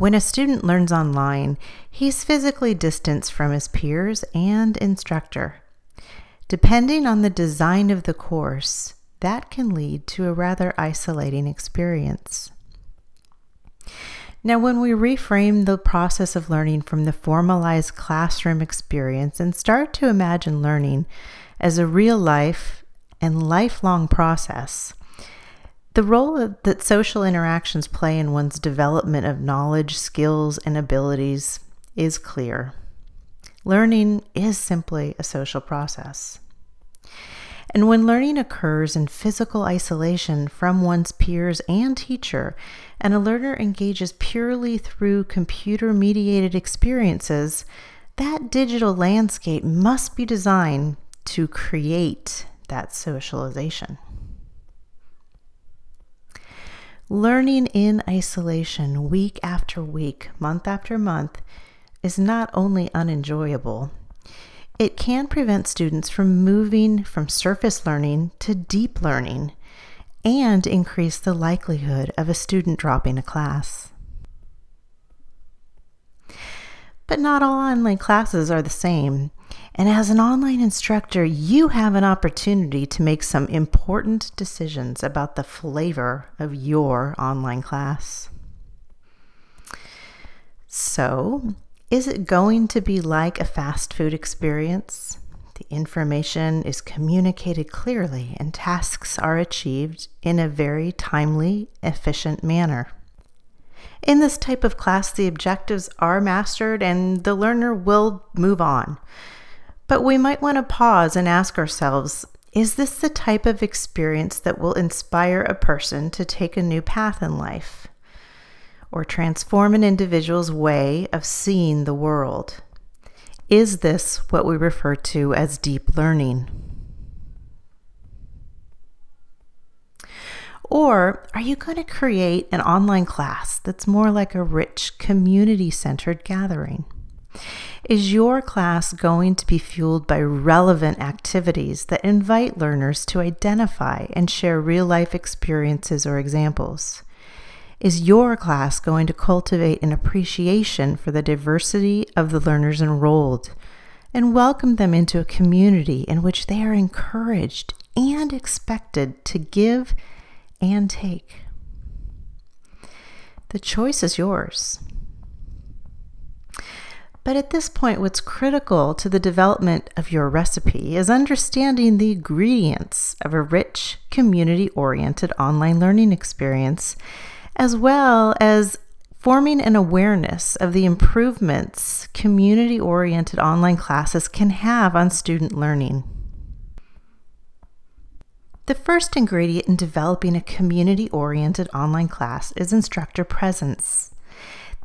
When a student learns online, he's physically distanced from his peers and instructor. Depending on the design of the course, that can lead to a rather isolating experience. Now, when we reframe the process of learning from the formalized classroom experience and start to imagine learning as a real life and lifelong process, the role that social interactions play in one's development of knowledge, skills, and abilities is clear. Learning is simply a social process. And when learning occurs in physical isolation from one's peers and teacher, and a learner engages purely through computer-mediated experiences, that digital landscape must be designed to create that socialization. Learning in isolation, week after week, month after month, is not only unenjoyable, it can prevent students from moving from surface learning to deep learning and increase the likelihood of a student dropping a class. But not all online classes are the same, and as an online instructor, you have an opportunity to make some important decisions about the flavor of your online class. So, is it going to be like a fast food experience? The information is communicated clearly and tasks are achieved in a very timely, efficient manner. In this type of class, the objectives are mastered and the learner will move on. But we might want to pause and ask ourselves, is this the type of experience that will inspire a person to take a new path in life, or transform an individual's way of seeing the world? Is this what we refer to as deep learning? Or are you going to create an online class that's more like a rich, community-centered gathering? Is your class going to be fueled by relevant activities that invite learners to identify and share real-life experiences or examples? Is your class going to cultivate an appreciation for the diversity of the learners enrolled and welcome them into a community in which they are encouraged and expected to give and take? The choice is yours. But at this point, what's critical to the development of your recipe is understanding the ingredients of a rich, community-oriented online learning experience, as well as forming an awareness of the improvements community-oriented online classes can have on student learning. The first ingredient in developing a community-oriented online class is instructor presence.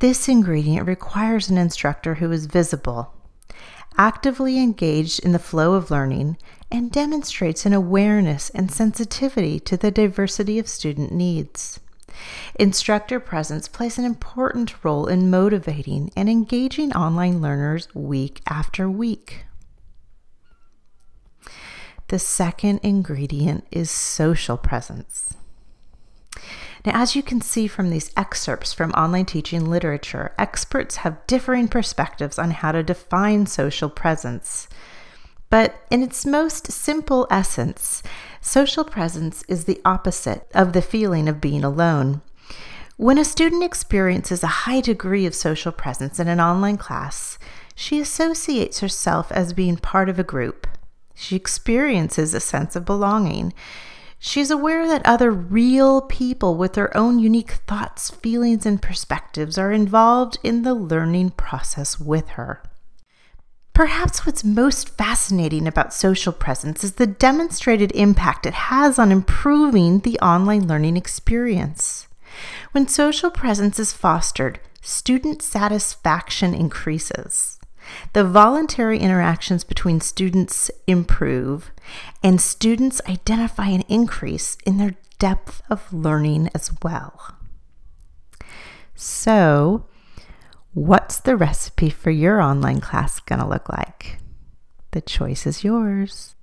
This ingredient requires an instructor who is visible, actively engaged in the flow of learning, and demonstrates an awareness and sensitivity to the diversity of student needs. Instructor presence plays an important role in motivating and engaging online learners week after week. The second ingredient is social presence. Now, as you can see from these excerpts from online teaching literature, experts have differing perspectives on how to define social presence. But in its most simple essence, social presence is the opposite of the feeling of being alone. When a student experiences a high degree of social presence in an online class, she associates herself as being part of a group. She experiences a sense of belonging. She's aware that other real people with their own unique thoughts, feelings, and perspectives are involved in the learning process with her. Perhaps what's most fascinating about social presence is the demonstrated impact it has on improving the online learning experience. When social presence is fostered, student satisfaction increases. The voluntary interactions between students improve, and students identify an increase in their depth of learning as well. So, what's the recipe for your online class going to look like? The choice is yours.